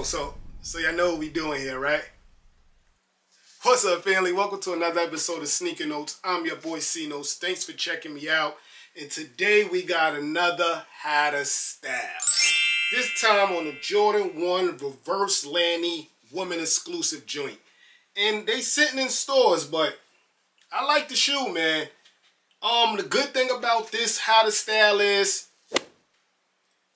Oh, so y'all know what we doing here, right? What's up, family? Welcome to another episode of Sneaker Notes. I'm your boy C-Notes. Thanks for checking me out. And today we got another how to style. This time on the Jordan 1 Reverse Laney woman exclusive joint. And they sitting in stores, but I like the shoe, man. The good thing about this how to style is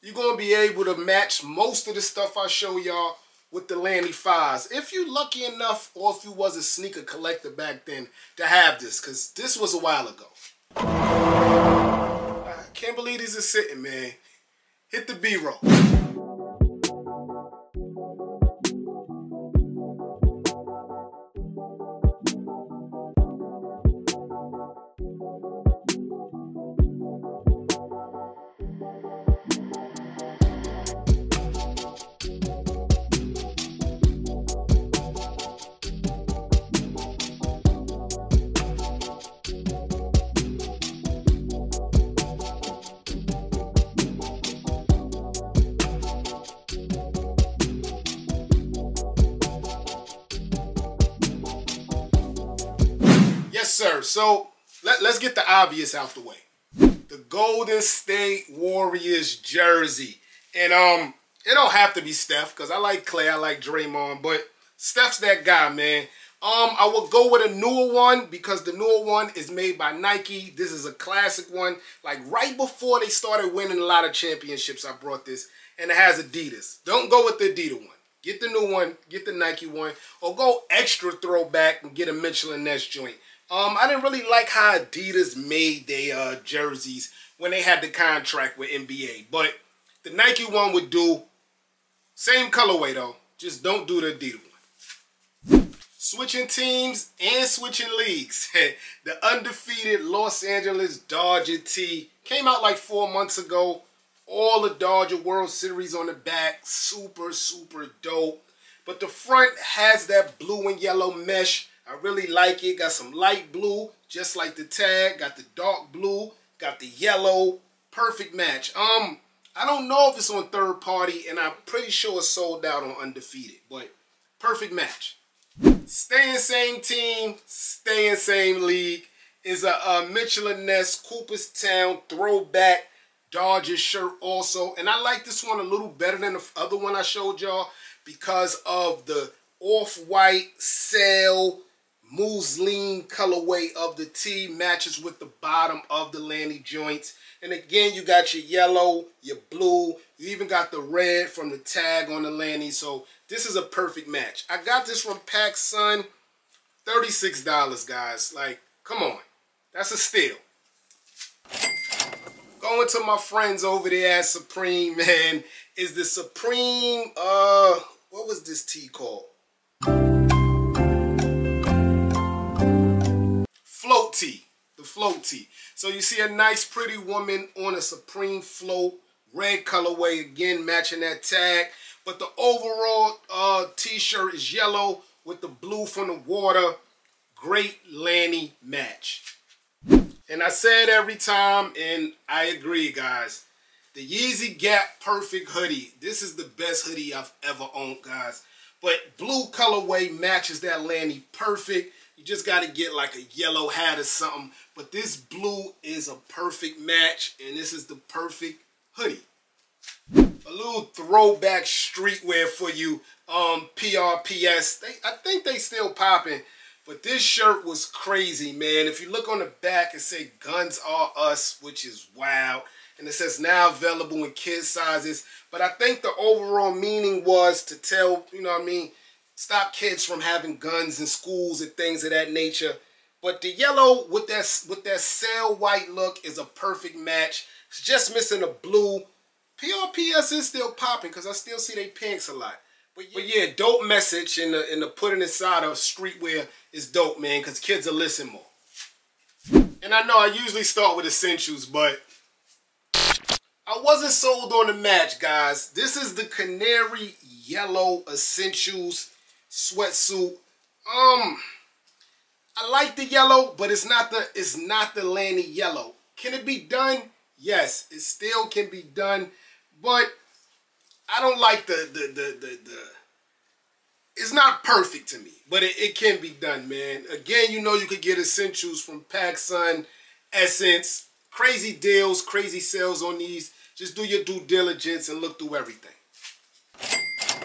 you're going to be able to match most of the stuff I show y'all with the Laney 5s. If you're lucky enough, or if you was a sneaker collector back then to have this, because this was a while ago. I can't believe these are sitting, man. Hit the B-roll. So let's get the obvious out the way. The Golden State Warriors jersey. And it don't have to be Steph, because I like Clay, I like Draymond, but Steph's that guy, man. I will go with a newer one because the newer one is made by Nike. This is a classic one. Like right before they started winning a lot of championships, I brought this. And it has Adidas. Don't go with the Adidas one. Get the new one, get the Nike one, or go extra throwback and get a Mitchell and Ness joint. I didn't really like how Adidas made their jerseys when they had the contract with NBA. But the Nike one would do. Same colorway, though. Just don't do the Adidas one. Switching teams and switching leagues. The undefeated Los Angeles Dodger tee came out like 4 months ago. All the Dodger World Series on the back. Super, super dope. But the front has that blue and yellow mesh. I really like it. Got some light blue, just like the tag. Got the dark blue. Got the yellow. Perfect match. I don't know if it's on third party, and I'm pretty sure it's sold out on Undefeated. But perfect match. Staying same team, staying same league is a Mitchell and Ness Cooperstown throwback Dodgers shirt also, and I like this one a little better than the other one I showed y'all because of the off-white sail. Mousseline colorway of the tee matches with the bottom of the Laney joints. And again, you got your yellow, your blue, you even got the red from the tag on the Laney. So this is a perfect match. I got this from Pac Sun, $36, guys. Like, come on. That's a steal. Going to my friends over there at Supreme, man, is the Supreme, what was this tee called? Float tee, the float tee. So you see a nice pretty woman on a Supreme float, red colorway again matching that tag. But the overall t-shirt is yellow with the blue from the water. Great Laney match. And I say it every time and I agree, guys. The Yeezy Gap Perfect hoodie. This is the best hoodie I've ever owned, guys. But blue colorway matches that Laney perfect. You just got to get like a yellow hat or something. But this blue is a perfect match, and this is the perfect hoodie. A little throwback streetwear for you. PRPS. I think they still popping, but this shirt was crazy, man. If you look on the back, it say "Guns Are Us," which is wild. And it says now available in kid sizes. But I think the overall meaning was to tell, you know what I mean, stop kids from having guns in schools and things of that nature. But the yellow with that sail white look is a perfect match. It's just missing a blue. PRPS is still popping because I still see they pants a lot. But yeah, dope message in the putting inside of streetwear is dope, man, because kids are listening more. And I know I usually start with essentials, but I wasn't sold on the match, guys. This is the canary yellow essentials sweatsuit. I like the yellow, but it's not the Laney yellow. Can it be done? Yes, it still can be done, but I don't like the it's not perfect to me, but it can be done, man. Again, you know you could get Essentials from Pac Sun, Essence. Crazy deals, crazy sales on these. Just do your due diligence and look through everything.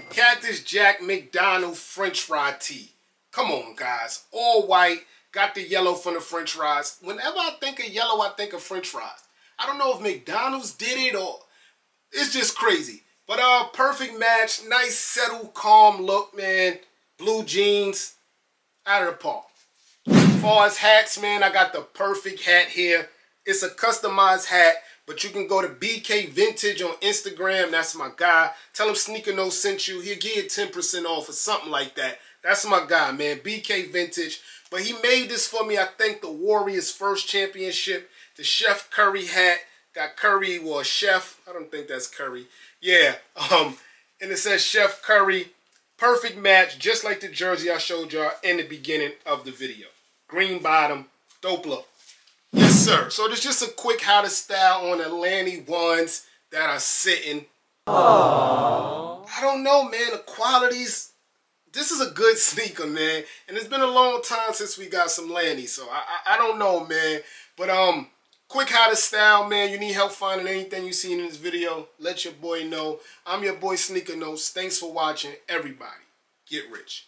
Cactus Jack McDonald's French fry tea. Come on, guys. All white. Got the yellow from the French fries. Whenever I think of yellow, I think of French fries. I don't know if McDonald's did it or... It's just crazy. But perfect match. Nice, settled, calm look, man. Blue jeans. Out of the park. As far as hats, man, I got the perfect hat here. It's a customized hat, but you can go to BK Vintage on Instagram. That's my guy. Tell him Sneaker Notes sent you. He'll give you 10% off or something like that. That's my guy, man. BK Vintage. But he made this for me, I think, the Warriors' first championship. The Chef Curry hat. Got Curry, well, Chef. I don't think that's Curry. Yeah. And it says Chef Curry. Perfect match, just like the jersey I showed y'all in the beginning of the video. Green bottom. Dope look. Yes, sir. So there's just a quick how to style on the Laney ones that are sitting. Aww. I don't know, man. The qualities. This is a good sneaker, man. And it's been a long time since we got some Laney, so I don't know, man. But quick how to style, man. You need help finding anything you seen in this video, let your boy know. I'm your boy Sneaker Notes. Thanks for watching, everybody. Get rich.